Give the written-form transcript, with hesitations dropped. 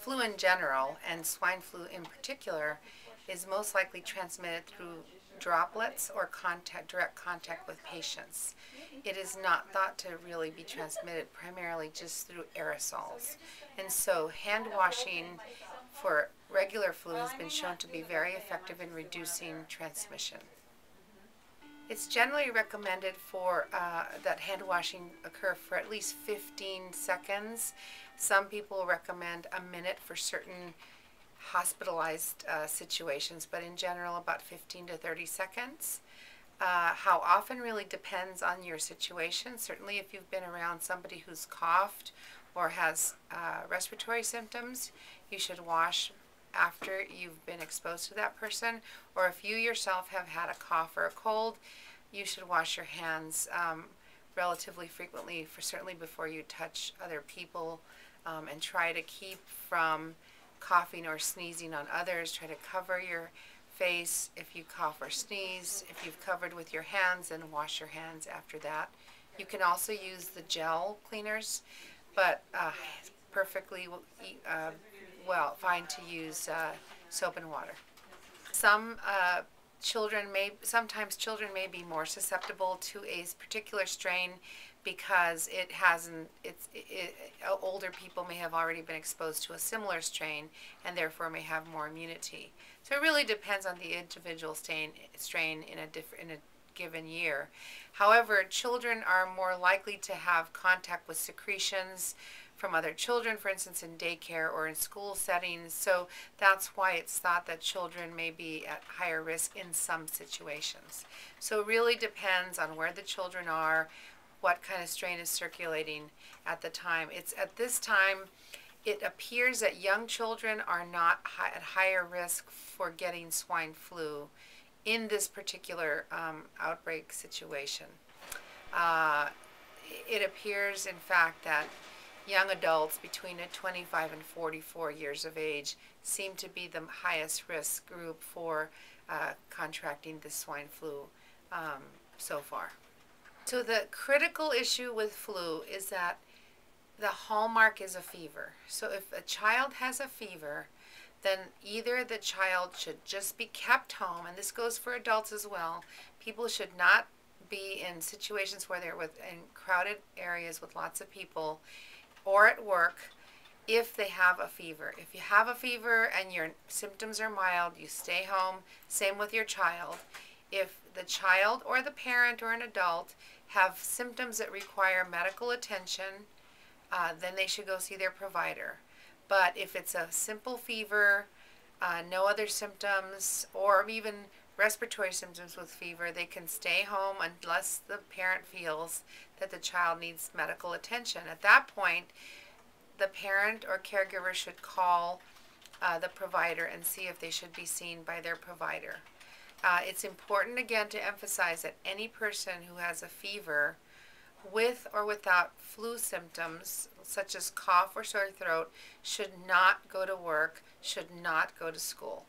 flu in general, and swine flu in particular, is most likely transmitted through droplets or direct contact with patients. It is not thought to really be transmitted primarily just through aerosols. And so hand washing for regular flu has been shown to be very effective in reducing transmission. It's generally recommended for that hand washing occur for at least 15 seconds. Some people recommend a minute for certain hospitalized situations, but in general about 15 to 30 seconds. How often really depends on your situation. Certainly if you've been around somebody who's coughed or has respiratory symptoms, you should wash after you've been exposed to that person, or if you yourself have had a cough or a cold, you should wash your hands relatively frequently, certainly before you touch other people, and try to keep from coughing or sneezing on others. Try to cover your face if you cough or sneeze. If you've covered with your hands, then wash your hands after that. You can also use the gel cleaners, but perfectly fine to use soap and water. Sometimes children may be more susceptible to a particular strain because older people may have already been exposed to a similar strain and therefore may have more immunity. So it really depends on the individual strain in a given year. However, children are more likely to have contact with secretions from other children, for instance, in daycare or in school settings. So that's why it's thought that children may be at higher risk in some situations. So it really depends on where the children are, what kind of strain is circulating at the time. It appears that young children are not at higher risk for getting swine flu in this particular outbreak situation. It appears, in fact, that young adults between 25 and 44 years of age seem to be the highest risk group for contracting the swine flu so far. So the critical issue with flu is that the hallmark is a fever. So if a child has a fever, then either the child should just be kept home, and this goes for adults as well. People should not be in situations where they're in crowded areas with lots of people, or at work if they have a fever. If you have a fever and your symptoms are mild, you stay home. Same with your child. If the child or the parent or an adult have symptoms that require medical attention, then they should go see their provider. But if it's a simple fever, no other symptoms, or even respiratory symptoms with fever, they can stay home unless the parent feels that the child needs medical attention. At that point, the parent or caregiver should call the provider and see if they should be seen by their provider. It's important, again, to emphasize that any person who has a fever with or without flu symptoms, such as cough or sore throat, should not go to work, should not go to school.